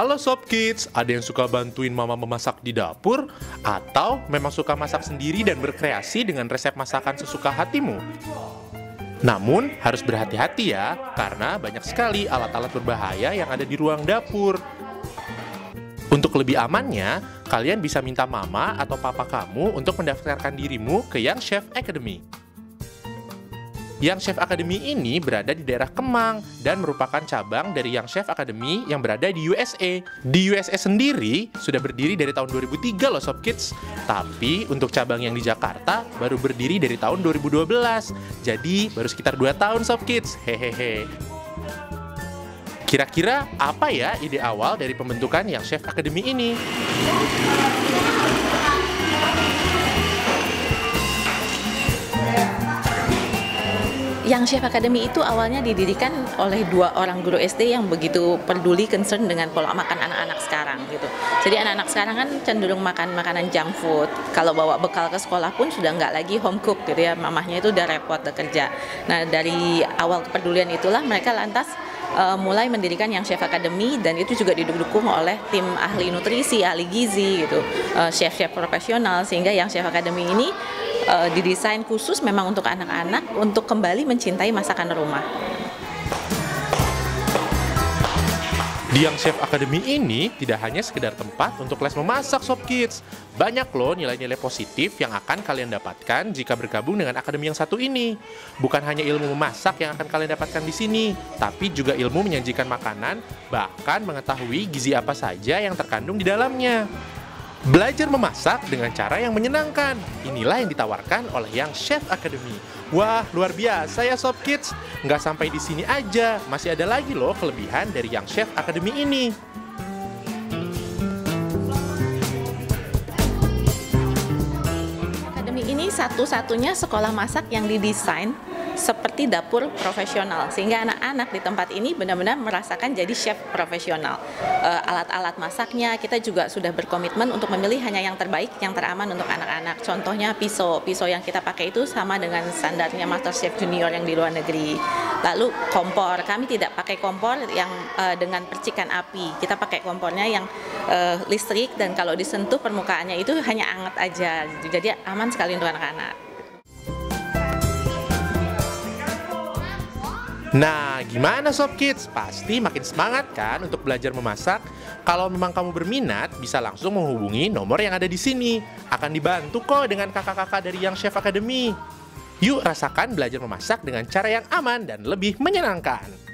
Halo Sob Kids, ada yang suka bantuin mama memasak di dapur? Atau memang suka masak sendiri dan berkreasi dengan resep masakan sesuka hatimu? Namun, harus berhati-hati ya, karena banyak sekali alat-alat berbahaya yang ada di ruang dapur. Untuk lebih amannya, kalian bisa minta mama atau papa kamu untuk mendaftarkan dirimu ke Young Chefs Academy. Young Chefs Academy ini berada di daerah Kemang dan merupakan cabang dari Young Chefs Academy yang berada di USA. Di USA sendiri sudah berdiri dari tahun 2003 loh Sob Kids. Tapi untuk cabang yang di Jakarta baru berdiri dari tahun 2012. Jadi baru sekitar 2 tahun Sob Kids. Hehehe. Kira-kira apa ya ide awal dari pembentukan Young Chefs Academy ini? Young Chefs Academy itu awalnya didirikan oleh 2 orang guru SD yang begitu peduli concern dengan pola makan anak-anak sekarang gitu. Jadi anak-anak sekarang kan cenderung makan makanan junk food. Kalau bawa bekal ke sekolah pun sudah nggak lagi home cook gitu ya, mamahnya itu udah repot bekerja. Nah dari awal kepedulian itulah mereka lantas mulai mendirikan Young Chefs Academy, dan itu juga didukung oleh tim ahli nutrisi, ahli gizi gitu, chef-chef profesional, sehingga Young Chefs Academy ini didesain khusus memang untuk anak-anak untuk kembali mencintai masakan rumah. Di Young Chefs Academy ini tidak hanya sekedar tempat untuk les memasak Sob Kids. Banyak loh nilai-nilai positif yang akan kalian dapatkan jika bergabung dengan akademi yang satu ini. Bukan hanya ilmu memasak yang akan kalian dapatkan di sini, tapi juga ilmu menyajikan makanan, bahkan mengetahui gizi apa saja yang terkandung di dalamnya. Belajar memasak dengan cara yang menyenangkan. Inilah yang ditawarkan oleh Young Chefs Academy. Wah, luar biasa ya Sob Kids. Nggak sampai di sini aja, masih ada lagi loh kelebihan dari Young Chefs Academy ini. Akademi ini satu-satunya sekolah masak yang didesain seperti dapur profesional, sehingga anak-anak di tempat ini benar-benar merasakan jadi chef profesional. Alat-alat masaknya kita juga sudah berkomitmen untuk memilih hanya yang terbaik, yang teraman untuk anak-anak. Contohnya pisau yang kita pakai itu sama dengan standarnya MasterChef Junior yang di luar negeri. Lalu kompor, kami tidak pakai kompor yang dengan percikan api, kita pakai kompornya yang listrik, dan kalau disentuh permukaannya itu hanya anget aja, jadi aman sekali untuk anak-anak. Nah, gimana Sob Kids? Pasti makin semangat kan untuk belajar memasak? Kalau memang kamu berminat, bisa langsung menghubungi nomor yang ada di sini. Akan dibantu kok dengan kakak-kakak dari Young Chefs Academy. Yuk rasakan belajar memasak dengan cara yang aman dan lebih menyenangkan.